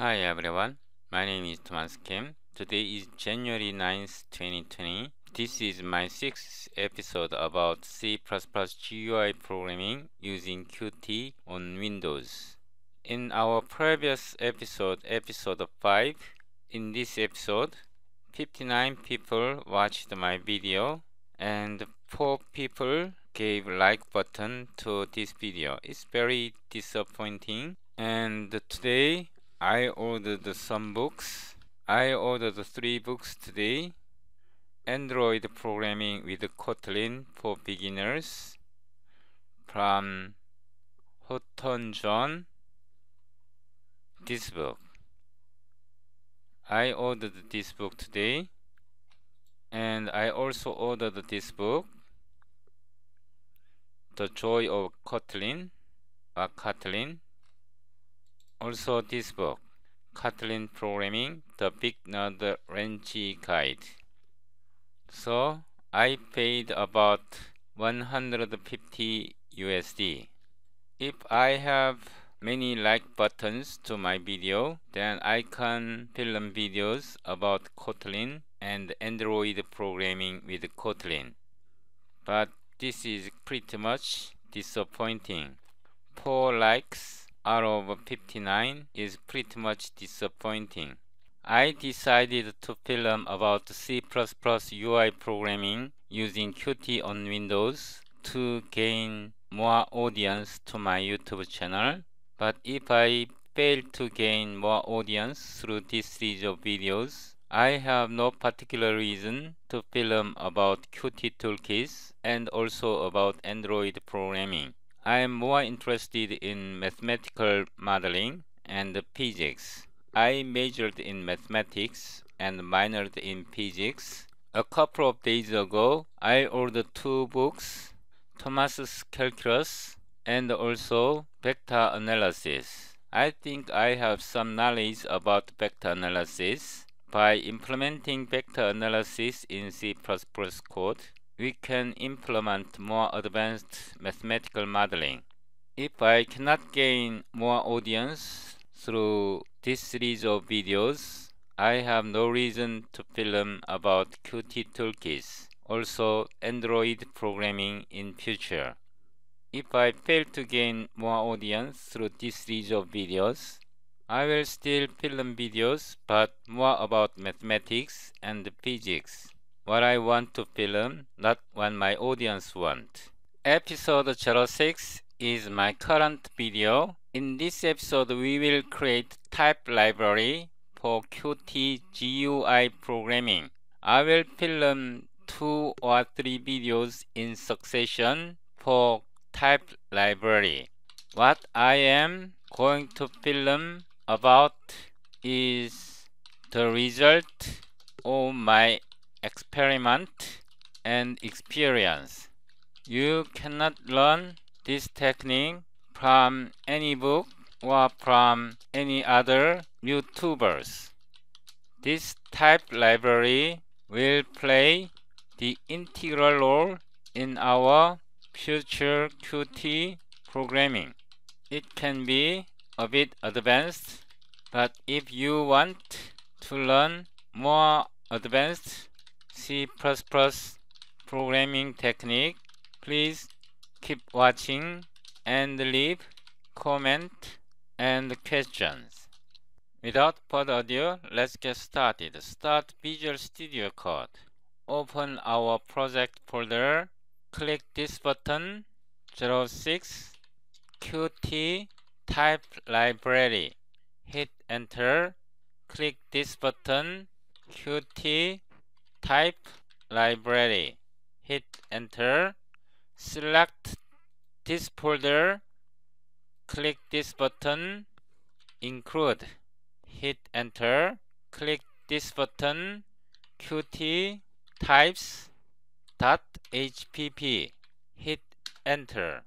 Hi everyone, my name is Thomas Kim. Today is January 9th, 2020. This is my 6th episode about C++ GUI programming using Qt on Windows. In our previous episode, episode 5, in this episode, 59 people watched my video and 4 people gave like button to this video. It's very disappointing. And today, I ordered some books. I ordered 3 books today. Android Programming with Kotlin for Beginners from Houghton John. This book. I ordered this book today. And I also ordered this book, The Joy of Kotlin, or Kotlin. Also this book, Kotlin Programming, The Big Nerd Wrenchy Guide. So I paid about $150. If I have many like buttons to my video, then I can film videos about Kotlin and Android programming with Kotlin. But this is pretty much disappointing. 4 likes out of 59 is pretty much disappointing. I decided to film about C++ UI programming using Qt on Windows to gain more audience to my YouTube channel. But if I fail to gain more audience through this series of videos, I have no particular reason to film about Qt toolkits and also about Android programming. I am more interested in mathematical modeling and physics. I majored in mathematics and minored in physics. A couple of days ago, I ordered 2 books, Thomas's Calculus and also Vector Analysis. I think I have some knowledge about vector analysis. By implementing vector analysis in C++ code, we can implement more advanced mathematical modeling. If I cannot gain more audience through this series of videos, I have no reason to film about Qt toolkits, also Android programming in future. If I fail to gain more audience through this series of videos, I will still film videos but more about mathematics and physics. What I want to film, not what my audience want. Episode 06 is my current video. In this episode, we will create type library for Qt GUI programming. I will film 2 or 3 videos in succession for type library. What I am going to film about is the result of my experiment and experience. You cannot learn this technique from any book or from any other YouTubers. This type library will play the integral role in our future Qt programming. It can be a bit advanced, but if you want to learn more advanced C++ programming technique, please keep watching and leave comment and questions. Without further ado, let's get started. Start Visual Studio Code. Open our project folder. Click this button, 06 Qt type library. Hit enter. Click this button, Qt type library. Hit enter. Select this folder. Click this button, include. Hit enter. Click this button, Qt types.hpp. Hit enter.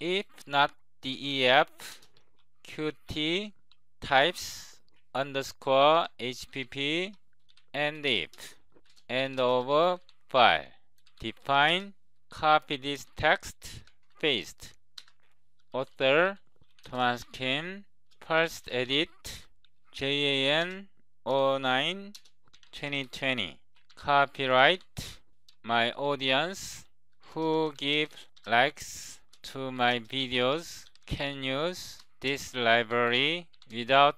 If not def, Qt types_hpp and if. End of file. Define, copy this text, paste. Author, Thomas Kim. First edit, JAN 09 2020. Copyright my audience who give likes to my videos can use this library without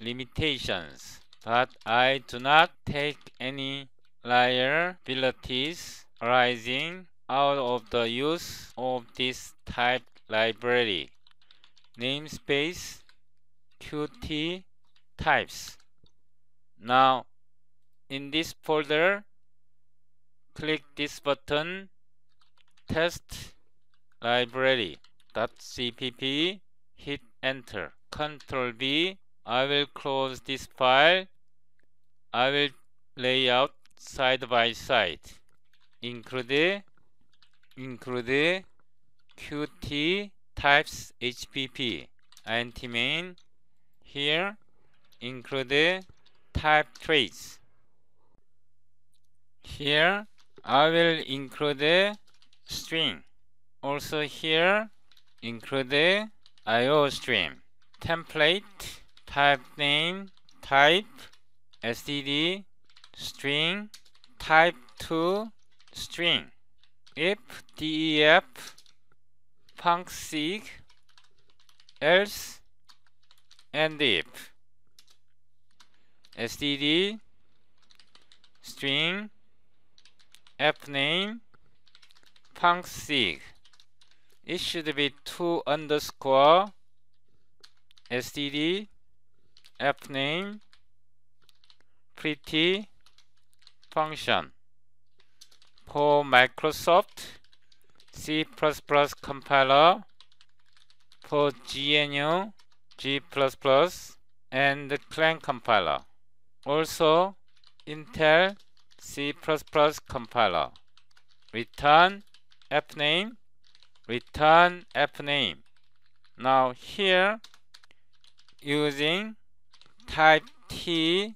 limitations, but I do not take any liabilities arising out of the use of this type library. Namespace Qt types. Now in this folder, click this button, test library.cpp, hit enter, Ctrl V. I will close this file. I will lay out side by side. Include Qt types.hpp, anti-main. Here, include type traits. Here, I will include string. Also here, include IO stream. Template, type name, type, std, string, type to string. If, def, func, else, and if. Std, string, app name, func. It should be to underscore std app name pretty function. For Microsoft C++ compiler, for GNU G++ and Clang compiler, also Intel C++ compiler. Return app name, return app name. Now here, using type T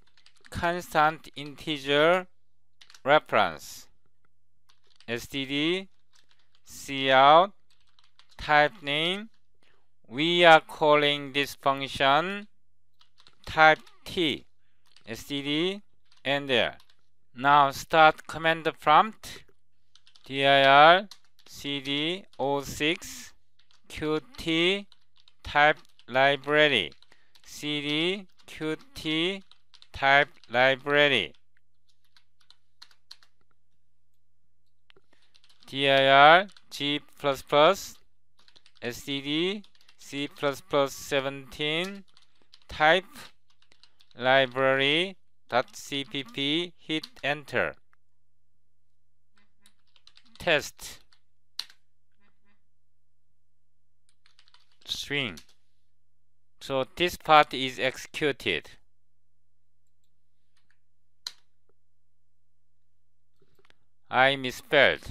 constant integer reference, std cout type name, we are calling this function type T, std and there. Now start command prompt, dir cd 06 qt type library, cd qt type library, dir g++, std c++17 type library .cpp, hit enter, test, string. So this part is executed. I misspelled.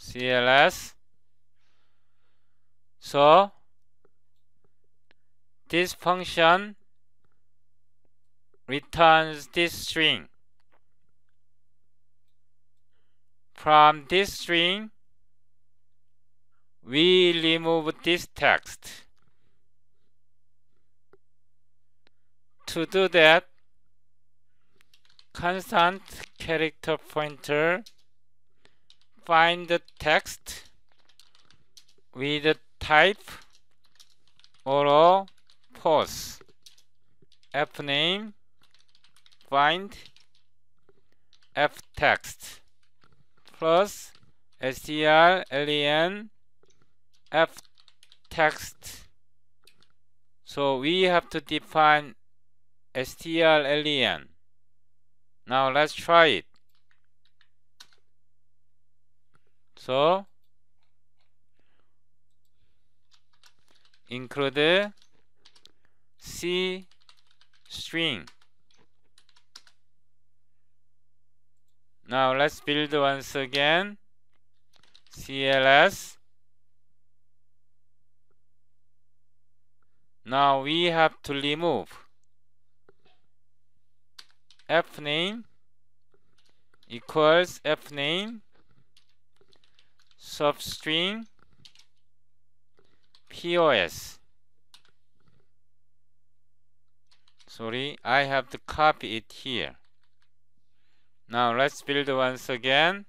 CLS. So this function returns this string. From this string, we remove this text. To do that, constant character pointer, find the text with the type or pause, app name, find app text, plus strlen app text. So we have to define strlen. Now let's try it. So include C string. Now let's build once again. CLS. Now we have to remove app name equals app name substring POS Sorry, I have to copy it here. Now let's build once again.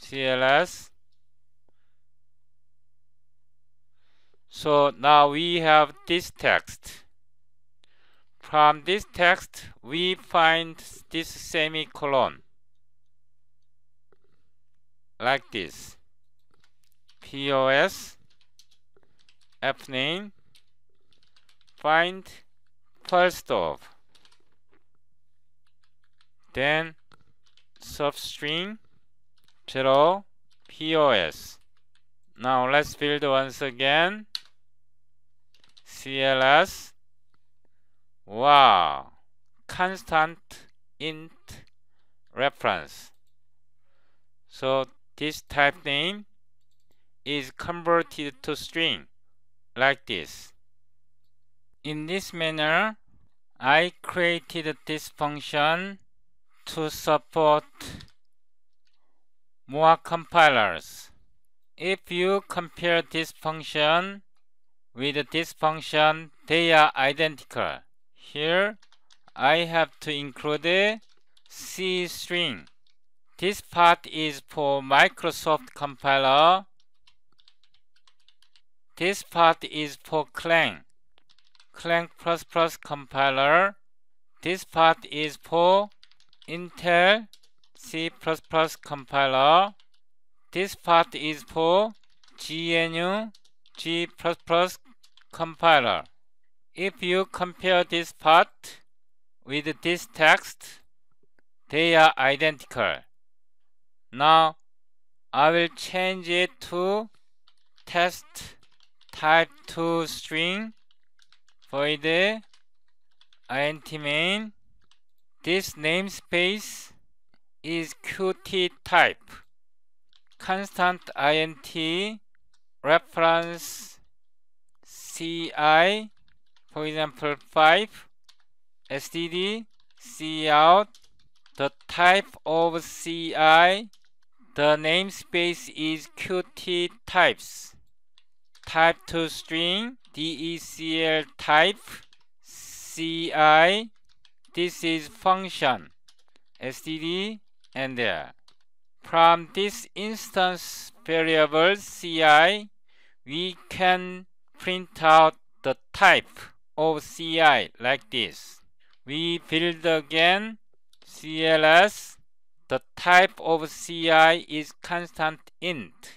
CLS. So now we have this text. From this text, we find this semicolon. Like this. POS fname find first of, then substring 0 POS. Now let's build once again. CLS. Wow, constant int reference. So this type name is converted to string like this. In this manner, I created this function to support more compilers. If you compare this function with this function, they are identical. Here, I have to include a C string. This part is for Microsoft compiler. This part is for Clang, Clang++ compiler. This part is for Intel C++ compiler. This part is for GNU G++ compiler. If you compare this part with this text, they are identical. Now I will change it to test type to string void int main. This namespace is Qt type. Constant int reference CI, for example 5, std cout, the type of CI, the namespace is Qt types, type to string decl type CI, this is function std, and there. From this instance variable CI, we can print out the type of CI like this. We build again CLS. The type of CI is constant int.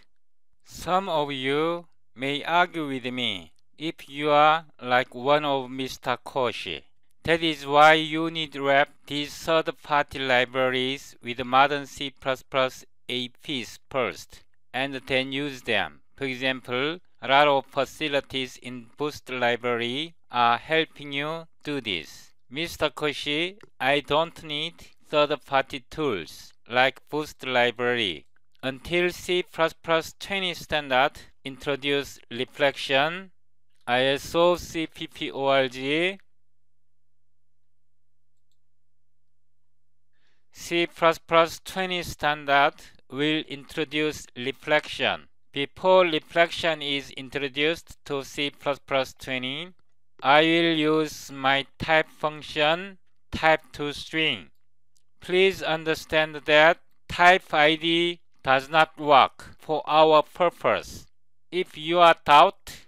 Some of you may argue with me if you are like one of Mr. Koshi. That is why you need wrap these third-party libraries with modern C++ APs first, and then use them. For example, a lot of facilities in Boost library are helping you do this. Mr. Koshi, I don't need third-party tools like Boost library. Until C++20 standard introduced reflection, ISO CPP-ORG, C++20 standard will introduce reflection. Before reflection is introduced to C++20, I will use my type function type to string. Please understand that typeid does not work for our purpose. If you are doubt,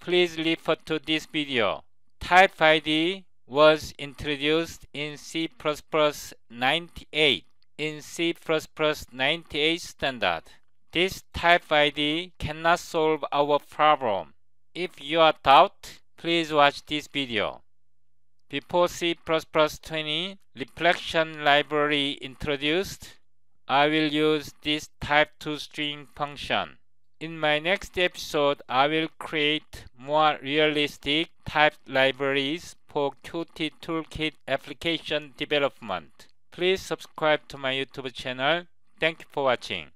please refer to this video. Typeid was introduced in C++98, in C++98 standard. This type ID cannot solve our problem. If you are doubt, please watch this video. Before C++20 reflection library introduced, I will use this type to string function. In my next episode, I will create more realistic type libraries for Qt Toolkit application development. Please subscribe to my YouTube channel. Thank you for watching.